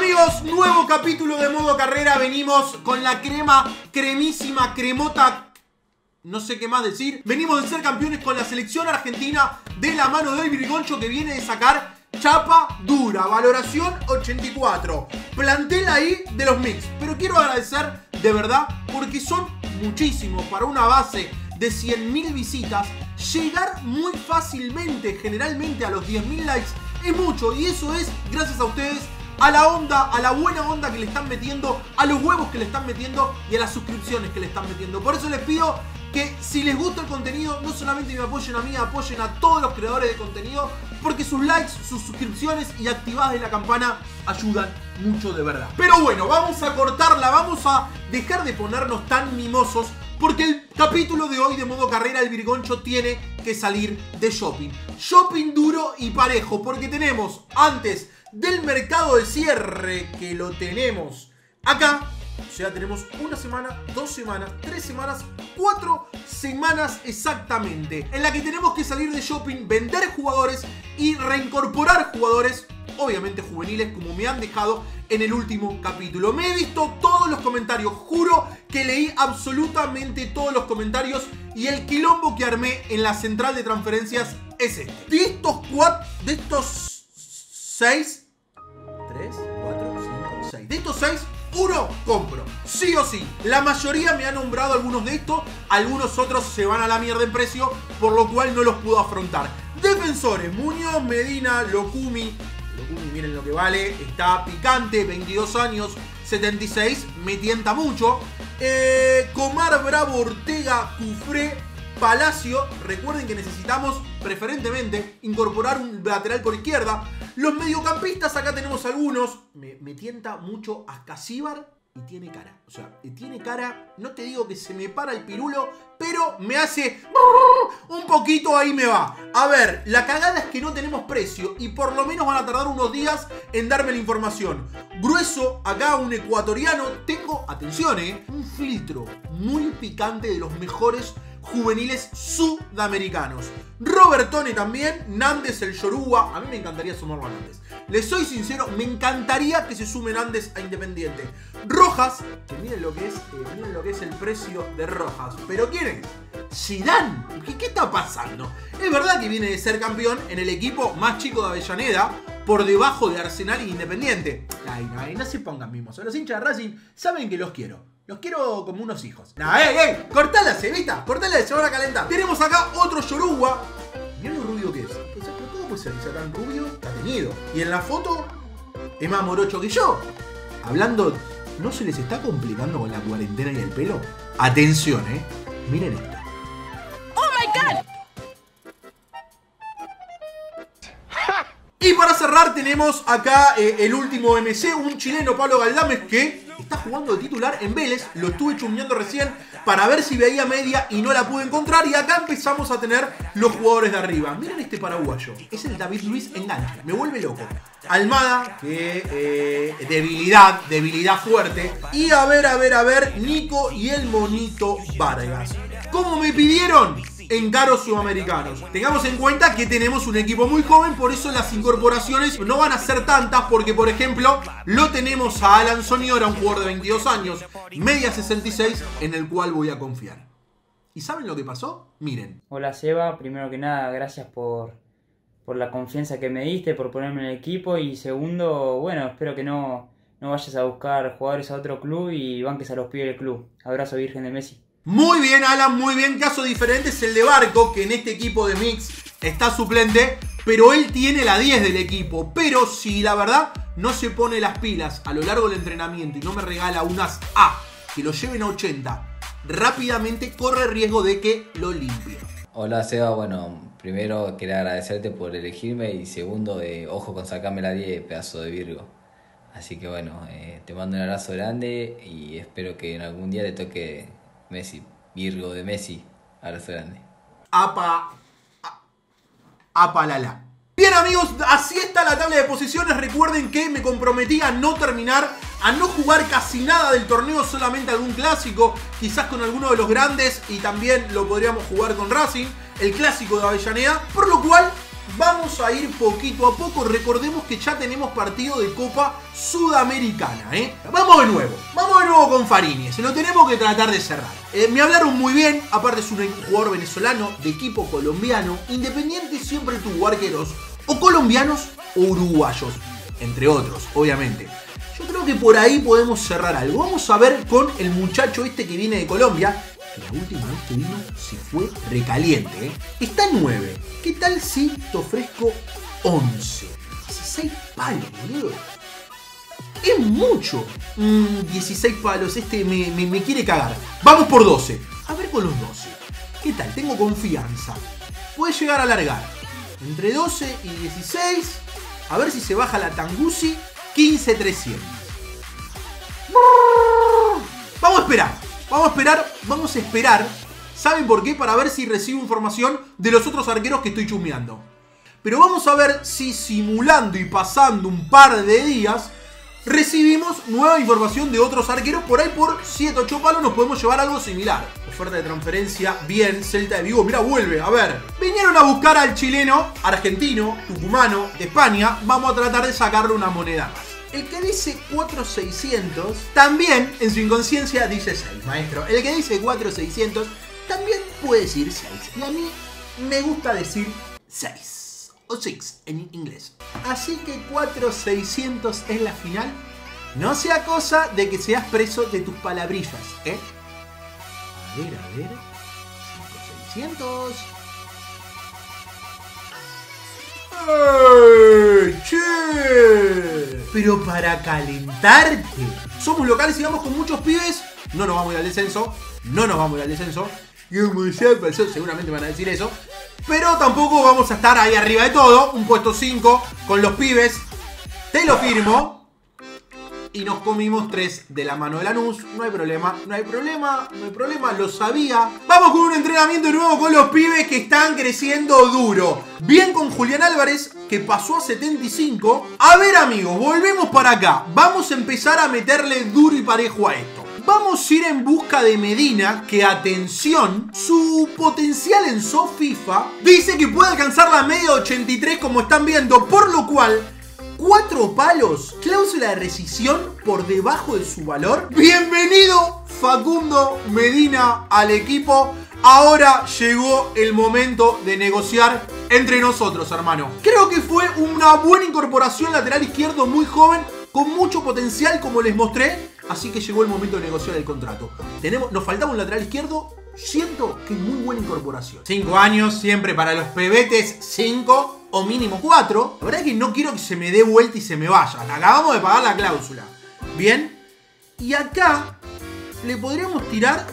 amigos, nuevo capítulo de Modo Carrera. Venimos con la crema, cremísima, cremota, no sé qué más decir. Venimos de ser campeones con la selección argentina de la mano del Grigoncho, que viene de sacar chapa dura. Valoración 84. Plantel ahí de los mix. Pero quiero agradecer de verdad, porque son muchísimos para una base de 100.000 visitas. Llegar muy fácilmente, generalmente a los 10.000 likes, es mucho. Y eso es gracias a ustedes, a la onda, a la buena onda que le están metiendo, a los huevos que le están metiendo y a las suscripciones que le están metiendo. Por eso les pido que si les gusta el contenido, no solamente me apoyen a mí, apoyen a todos los creadores de contenido, porque sus likes, sus suscripciones y activadas de la campana ayudan mucho de verdad. Pero bueno, vamos a cortarla, vamos a dejar de ponernos tan mimosos, porque el capítulo de hoy de Modo Carrera, el Grigoncho tiene que salir de shopping. Shopping duro y parejo, porque tenemos antes del mercado de cierre, que lo tenemos acá. O sea, tenemos una semana, dos semanas, tres semanas, cuatro semanas exactamente, en la que tenemos que salir de shopping, vender jugadores y reincorporar jugadores, obviamente juveniles, como me han dejado en el último capítulo. Me he visto todos los comentarios, juro que leí absolutamente todos los comentarios, y el quilombo que armé en la central de transferencias es este. De estos cuatro, de estos seis, tres, cuatro, cinco, seis, de estos seis, uno compro, sí o sí. La mayoría me ha nombrado algunos de estos, algunos otros se van a la mierda en precio, por lo cual no los puedo afrontar. Defensores, Muñoz, Medina, Locumi, miren lo que vale, está picante, 22 años, 76, me tienta mucho. Comar, Bravo, Ortega, Cufré, Palacio, recuerden que necesitamos preferentemente incorporar un lateral por izquierda. Los mediocampistas, acá tenemos algunos. Me tienta mucho Ascacíbar y tiene cara. O sea, tiene cara, no te digo que se me para el pirulo, pero me hace un poquito, ahí me va. A ver, la cagada es que no tenemos precio y por lo menos van a tardar unos días en darme la información. Grueso, acá un ecuatoriano. Tengo, atención, un filtro muy picante de los mejores juveniles sudamericanos. Robertone también, Nández el Yoruba, a mí me encantaría sumarlo a Nández. Les soy sincero, me encantaría que se sume Nández a Independiente. Rojas, que miren lo que es, miren lo que es el precio de Rojas. Pero ¿quién es? Zidane. ¿Qué está pasando? Es verdad que viene de ser campeón en el equipo más chico de Avellaneda, por debajo de Arsenal e Independiente. Ay, no se pongan mimosos. Los hinchas de Racing saben que los quiero. Los quiero como unos hijos. ¡Ey! ¡Cortala, Cevita! ¡Cortala! Se van a calentar. Tenemos acá otro yoruba. Mirá lo rubio que es. Pero ¿cómo puede ser que sea tan rubio? Que ha tenido. Y en la foto es más morocho que yo. Hablando, ¿no se les está complicando con la cuarentena y el pelo? Atención, Miren esta. ¡Oh, my God! Y para cerrar tenemos acá el último MC, un chileno, Pablo Galdames, que está jugando de titular en Vélez. Lo estuve chumeando recién para ver si veía media y no la pude encontrar. Y acá empezamos a tener los jugadores de arriba. Miren este paraguayo, es el David Luis Enganche, me vuelve loco. Almada, que debilidad fuerte. Y a ver, Nico y el Monito Vargas. ¿Cómo me pidieron? En caros sudamericanos. Tengamos en cuenta que tenemos un equipo muy joven, por eso las incorporaciones no van a ser tantas, porque por ejemplo lo tenemos a Alan Soniora, un jugador de 22 años, media 66, en el cual voy a confiar. ¿Y saben lo que pasó? Miren. Hola Seba, primero que nada gracias por la confianza que me diste, por ponerme en el equipo, y segundo, bueno, espero que no vayas a buscar jugadores a otro club y banques a los pibes del club. Abrazo Virgen de Messi. Muy bien, Alan, muy bien. Caso diferente es el de Barco, que en este equipo de Mix está suplente, pero él tiene la 10 del equipo. Pero si la verdad no se pone las pilas a lo largo del entrenamiento y no me regala unas A que lo lleven a 80, rápidamente corre riesgo de que lo limpie. Hola Seba, bueno, primero quería agradecerte por elegirme y segundo, ojo con sacarme la 10, pedazo de Virgo. Así que bueno, te mando un abrazo grande y espero que en algún día te toque Messi, Virgo de Messi, abrazo grande. Apa. Bien amigos, así está la tabla de posiciones. Recuerden que me comprometí a no terminar, a no jugar casi nada del torneo, solamente algún clásico, quizás con alguno de los grandes, y también lo podríamos jugar con Racing, el clásico de Avellaneda, por lo cual vamos a ir poquito a poco. Recordemos que ya tenemos partido de Copa Sudamericana, ¿eh? Vamos de nuevo con Farini. Se lo tenemos que tratar de cerrar. Me hablaron muy bien, aparte es un jugador venezolano de equipo colombiano. Independiente siempre tuvo arqueros o colombianos o uruguayos, entre otros, obviamente. Yo creo que por ahí podemos cerrar algo. Vamos a ver con el muchacho este que viene de Colombia. La última vez que vino se fue recaliente, ¿eh? Está 9. ¿Qué tal si te ofrezco 11? 16 palos, boludo. Es mucho. 16 palos. Este me quiere cagar. Vamos por 12. A ver con los 12. ¿Qué tal? Tengo confianza. Puede llegar a largar. Entre 12 y 16. A ver si se baja la Tangusi. 15.300. Vamos a esperar. ¿Saben por qué? Para ver si recibo información de los otros arqueros que estoy chusmeando. Pero vamos a ver si simulando y pasando un par de días recibimos nueva información de otros arqueros. Por ahí por 7-8 palos nos podemos llevar algo similar. Oferta de transferencia, bien, Celta de Vigo. Mirá, vuelve, a ver. Vinieron a buscar al chileno, argentino, tucumano, de España. Vamos a tratar de sacarle una moneda más. El que dice 4.600 también en su inconsciencia dice 6, maestro. El que dice 4.600 también puede decir 6. Y a mí me gusta decir 6. O 6 en inglés. Así que 4.600 es la final. No sea cosa de que seas preso de tus palabrillas, ¿eh? A ver. 5.600. ¡Che! Pero para calentarte. Somos locales y vamos con muchos pibes. No nos vamos a ir al descenso. Seguramente van a decir eso. Pero tampoco vamos a estar ahí arriba de todo. Un puesto 5 con los pibes. Te lo firmo. Y nos comimos 3 de la mano de Lanús. No hay problema. Lo sabía. Vamos con un entrenamiento nuevo con los pibes que están creciendo duro. Bien con Julián Álvarez, que pasó a 75. A ver, amigos, volvemos para acá. Vamos a empezar a meterle duro y parejo a esto. Vamos a ir en busca de Medina, que, atención, su potencial en Sofifa dice que puede alcanzar la media 83, como están viendo, por lo cual... 4 palos, cláusula de rescisión por debajo de su valor. Bienvenido Facundo Medina al equipo. Ahora llegó el momento de negociar entre nosotros, hermano. Creo que fue una buena incorporación, lateral izquierdo muy joven, con mucho potencial como les mostré. Así que llegó el momento de negociar el contrato. Nos faltaba un lateral izquierdo. Siento que es muy buena incorporación. 5 años, siempre para los pebetes 5 o mínimo 4. La verdad es que no quiero que se me dé vuelta y se me vaya. Acabamos de pagar la cláusula. Bien. Y acá le podríamos tirar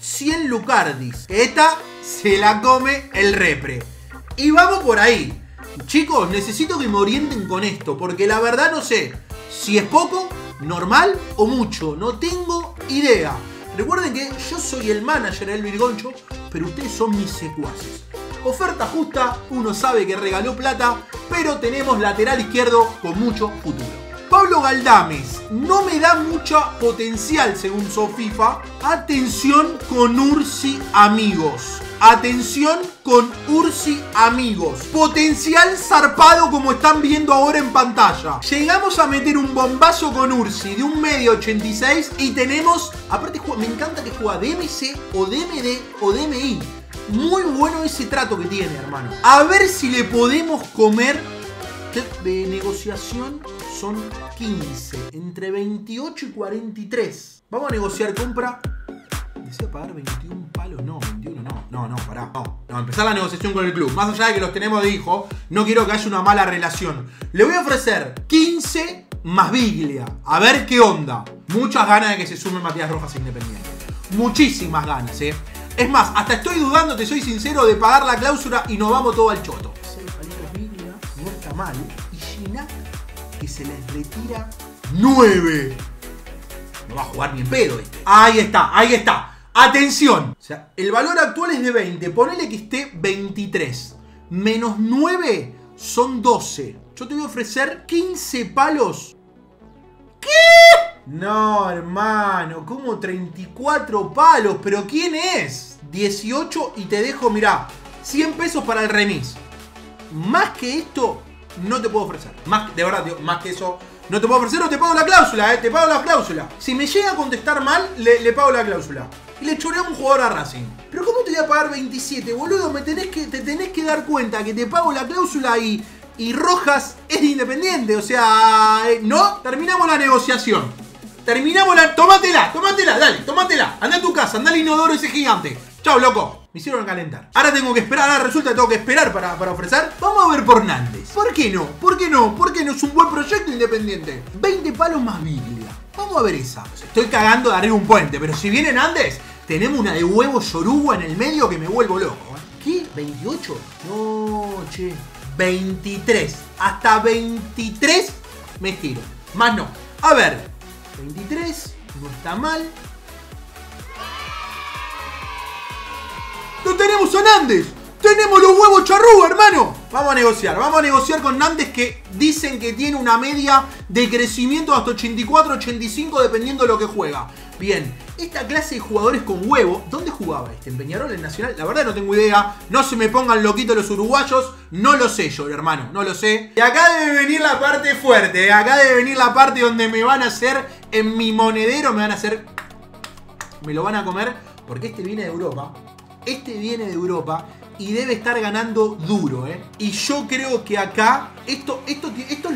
100 lucardis. Esta se la come el repre. Y vamos por ahí. Chicos, necesito que me orienten con esto, porque la verdad no sé si es poco, normal o mucho. No tengo idea. Recuerden que yo soy el manager del Grigoncho, pero ustedes son mis secuaces. Oferta justa, uno sabe que regaló plata, pero tenemos lateral izquierdo con mucho futuro. Pablo Galdames no me da mucho potencial según Sofifa. Atención con Ursi amigos. Potencial zarpado como están viendo ahora en pantalla. Llegamos a meter un bombazo con Ursi de un medio 86 y tenemos... Aparte me encanta que juega DMC o DMD o DMI. Muy bueno ese trato que tiene, hermano. A ver si le podemos comer. De negociación son 15. Entre 28 y 43. Vamos a negociar compra. ¿Desea pagar 21 palos? No, 21 no. No, pará. No, empezar la negociación con el club. Más allá de que los tenemos de hijo, no quiero que haya una mala relación. Le voy a ofrecer 15 más Biglia. A ver qué onda. Muchas ganas de que se sume Matías Rojas Independiente. Muchísimas ganas, ¿eh? Es más, hasta estoy dudando, te soy sincero, de pagar la cláusula y nos vamos todo al choto. 6 palitos Biglia, no está mal. Y Gina, que se les retira 9. No va a jugar ni en pedo este. Ahí está. Atención. O sea, el valor actual es de 20. Ponele que esté 23. Menos 9 son 12. Yo te voy a ofrecer 15 palos. ¿Qué? No, hermano, como 34 palos, pero ¿quién es? 18 y te dejo, mirá, 100 pesos para el remis. más que esto no te puedo ofrecer. Más, de verdad, tío, más que eso no te puedo ofrecer. O te pago la cláusula, te pago la cláusula. Si me llega a contestar mal, le pago la cláusula. Y le choreo a un jugador a Racing. Pero ¿cómo te voy a pagar 27, boludo? Te tenés que dar cuenta que te pago la cláusula y Rojas es Independiente. O sea, no, terminamos la negociación. Terminamos la... Tómatela, dale, tómatela. Anda a tu casa, anda al inodoro ese gigante. Chau, loco. Me hicieron calentar. Ahora tengo que esperar, ahora resulta que tengo que esperar para ofrecer. Vamos a ver por Nández. ¿Por qué no? ¿Por qué no? ¿Por qué no? Es un buen proyecto Independiente. 20 palos más víctima. Vamos a ver esa. Estoy cagando de arriba un puente, pero si viene Nández, tenemos una de huevo yoruba en el medio que me vuelvo loco. ¿Qué? ¿28? No, che. 23. Hasta 23 me estiro. Más no. A ver. 23, no está mal. ¡No tenemos a Nández! ¡Tenemos los huevos charrúa, hermano! Vamos a negociar con Nández, que dicen que tiene una media de crecimiento hasta 84, 85, dependiendo de lo que juega. Bien, esta clase de jugadores con huevo, ¿dónde jugaba este? ¿En Peñarol, en Nacional? La verdad no tengo idea, no se me pongan loquitos los uruguayos, no lo sé yo, hermano, no lo sé. Y acá debe venir la parte fuerte, acá debe venir la parte donde me van a hacer, en mi monedero me van a hacer... Me lo van a comer, porque este viene de Europa. Este viene de Europa y debe estar ganando duro, ¿eh? Y yo creo que acá, esto es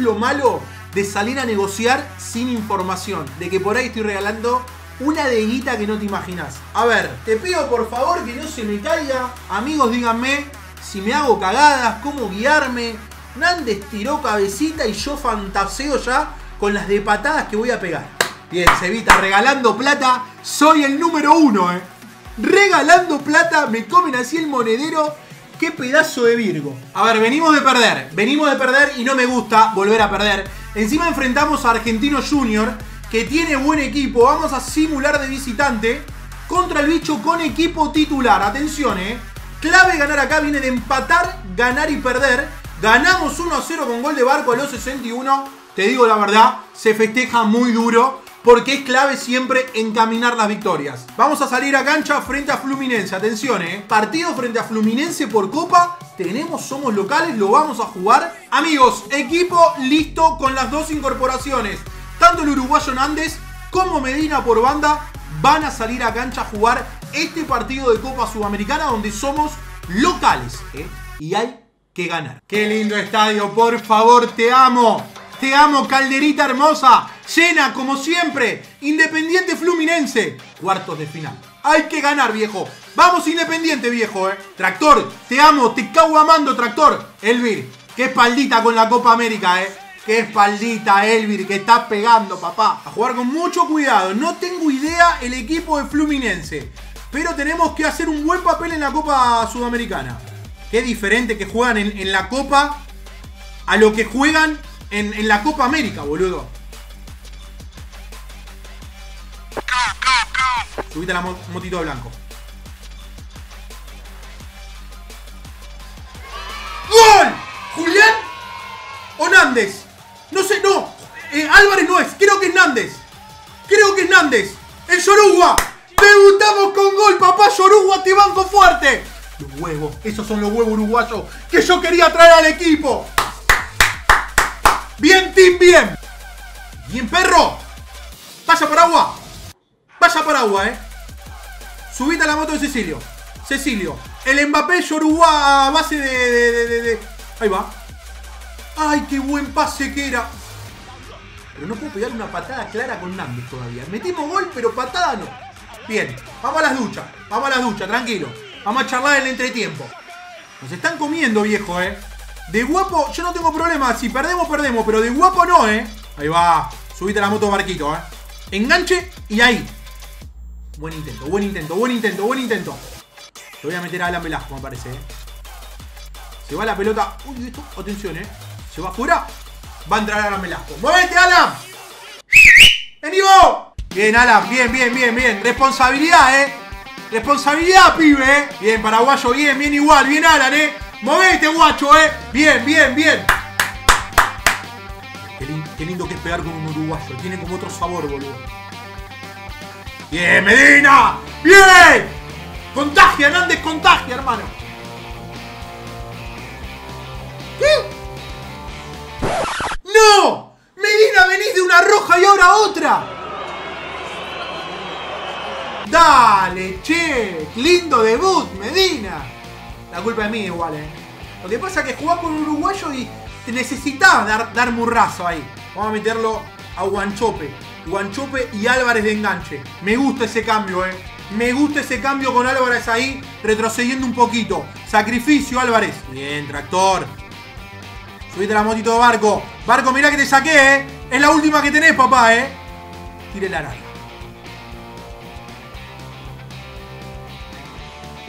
lo malo de salir a negociar sin información. De que por ahí estoy regalando una de guita que no te imaginas. A ver, te pido por favor que no se me caiga. Amigos, díganme si me hago cagadas, cómo guiarme. Nández tiró cabecita y yo fantaseo ya con las de patadas que voy a pegar. Bien, Cevita, regalando plata. Soy el número 1, ¿eh? Regalando plata, me comen así el monedero. Qué pedazo de Virgo. A ver, venimos de perder y no me gusta volver a perder. Encima enfrentamos a Argentino Junior, que tiene buen equipo. Vamos a simular de visitante contra el bicho con equipo titular. Atención, clave ganar acá, viene de empatar, ganar y perder. Ganamos 1-0 con gol de Barco a los 61. Te digo la verdad, se festeja muy duro, porque es clave siempre encaminar las victorias. Vamos a salir a cancha frente a Fluminense. Atención, partido frente a Fluminense por Copa. Somos locales, lo vamos a jugar. Amigos, equipo listo con las dos incorporaciones. Tanto el uruguayo Nández como Medina por banda van a salir a cancha a jugar este partido de Copa Sudamericana, donde somos locales, y hay que ganar. ¡Qué lindo estadio! Por favor, te amo. Te amo, calderita hermosa. Llena, como siempre. Independiente Fluminense. Cuartos de final. Hay que ganar, viejo. Vamos Independiente, viejo, Tractor, te amo. Te cago amando, Tractor. Elvir, qué espaldita con la Copa América, Qué espaldita, Elvir, que estás pegando, papá. A jugar con mucho cuidado. No tengo idea el equipo de Fluminense, pero tenemos que hacer un buen papel en la Copa Sudamericana. Qué diferente que juegan en la Copa a lo que juegan en la Copa América, boludo. Subite la motito de blanco. ¡Gol! ¿Julián o Nández? No sé, no. Álvarez no es, creo que es Nández. ¡El Yoruba! ¡Debutamos con gol, papá! ¡Yoruba, te banco fuerte! Los huevos, esos son los huevos uruguayos que yo quería traer al equipo. Bien, team, bien. Bien, perro. Vaya para agua. Vaya para agua, Subite a la moto de Cecilio. El Mbappé Yoruba a base de... Ahí va. Ay, qué buen pase que era. Pero no puedo pegar una patada clara con Nández todavía. Metimos gol, pero patada no. Bien. Vamos a las duchas. Tranquilo. Vamos a charlar en el entretiempo. Nos están comiendo, viejo, De guapo, yo no tengo problema. Si perdemos, perdemos. Pero de guapo no, Ahí va. Subite a la moto, Barquito, Enganche y ahí. Buen intento, buen intento. Lo voy a meter a Alan Velasco, me parece, Se va la pelota. Uy, esto. Atención, Se va fuera. Va a entrar Alan Velasco. ¡Muévete, Alan! ¡Venivo! Bien, Alan. Bien. Responsabilidad, Responsabilidad, pibe, Bien, paraguayo. Bien igual. Bien, Alan, ¡Movete, guacho, Bien. Qué lindo que es pegar con un uruguayo. Tiene como otro sabor, boludo. ¡Bien, Medina! ¡Bien! ¡Contagia, Nández, contagia, hermano! la otra. Dale, che. Lindo debut, Medina. La culpa es mía igual, Lo que pasa es que jugás con un uruguayo y te necesitabas dar murrazo ahí. Vamos a meterlo a Guanchope. Guanchope y Álvarez de enganche. Me gusta ese cambio, Me gusta ese cambio con Álvarez ahí, retrocediendo un poquito. Sacrificio, Álvarez. Bien, tractor. Subite la motito de Barco. Barco, mirá que te saqué, Es la última que tenés, papá, Tire la araña.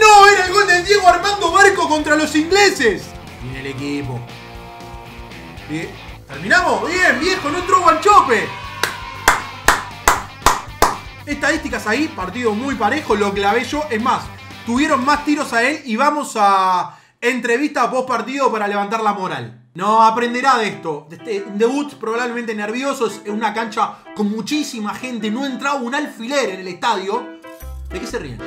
¡No! Era el gol de Diego Armando Marco contra los ingleses. Viene el equipo. Bien. ¿Terminamos? Bien, viejo. No entró Guanchope. Estadísticas ahí, partido muy parejo, lo clavé yo, es más, tuvieron más tiros a él y vamos a entrevista post partido para levantar la moral. No aprenderá de esto, un debut probablemente nervioso, es una cancha con muchísima gente, no entraba un alfiler en el estadio. ¿De qué se ríen?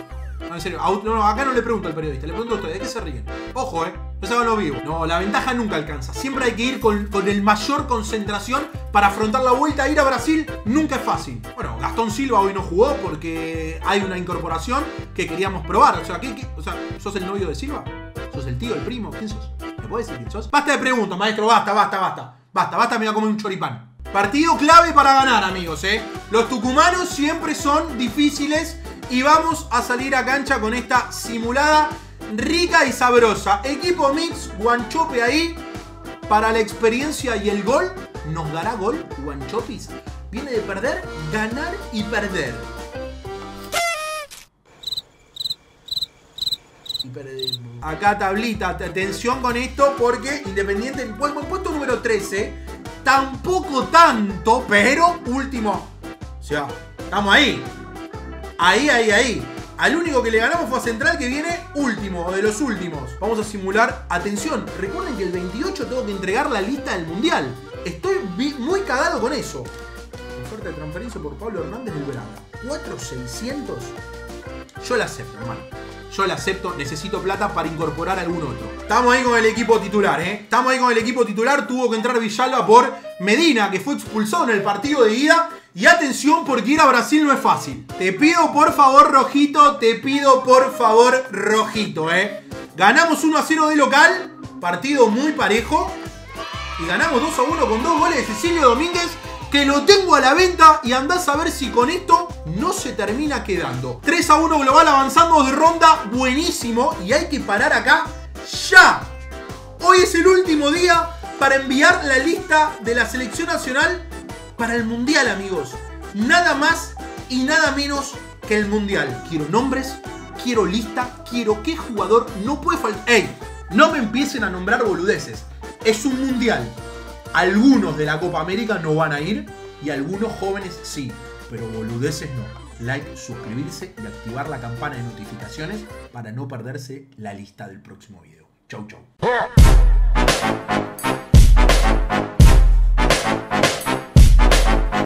No, en serio, no, acá no le pregunto al periodista, le pregunto a ustedes, ¿de qué se ríen? Ojo, no se van lo vivo. No, la ventaja nunca alcanza, siempre hay que ir con el mayor concentración para afrontar la vuelta. Ir a Brasil nunca es fácil. Bueno, Gastón Silva hoy no jugó porque hay una incorporación que queríamos probar. O sea, ¿sos el novio de Silva? ¿Sos el tío, el primo? ¿Quién sos? ¿Me puedes decir quién sos? Basta de preguntas, maestro, basta. Basta, me voy a comer un choripán. Partido clave para ganar, amigos, Los tucumanos siempre son difíciles. Y vamos a salir a cancha con esta simulada rica y sabrosa. Equipo mix, Guanchope ahí. Para la experiencia y el gol. ¿Nos dará gol Guanchopis? Viene de perder, ganar y perder. Y perdemos. Acá tablita, atención con esto porque Independiente en puesto número 13. Tampoco tanto, pero último. O sea, estamos ahí. Ahí. Al único que le ganamos fue a Central, que viene último, de los últimos. Vamos a simular. Atención, recuerden que el 28 tengo que entregar la lista del Mundial. Estoy muy cagado con eso. Oferta de transferencia por Pablo Hernández del Braga. 4.600. Yo la acepto, hermano. Yo la acepto. Necesito plata para incorporar a algún otro. Estamos ahí con el equipo titular, Estamos ahí con el equipo titular. Tuvo que entrar Villalba por Medina, que fue expulsado en el partido de ida. Y atención, porque ir a Brasil no es fácil. Te pido por favor, Rojito. Te pido por favor, Rojito, Ganamos 1-0 de local. Partido muy parejo. Y ganamos 2-1 con 2 goles de Cecilio Domínguez, que lo tengo a la venta. Y andás a ver si con esto no se termina quedando. 3-1 global, avanzamos de ronda. Buenísimo. Y hay que parar acá ya. Hoy es el último día para enviar la lista de la selección nacional para el Mundial, amigos. Nada más y nada menos que el Mundial. Quiero nombres, quiero lista, quiero qué jugador no puede faltar. ¡Ey! No me empiecen a nombrar boludeces. Es un Mundial. Algunos de la Copa América no van a ir y algunos jóvenes sí, pero boludeces no. Like, suscribirse y activar la campana de notificaciones para no perderse la lista del próximo video. Chau, chau.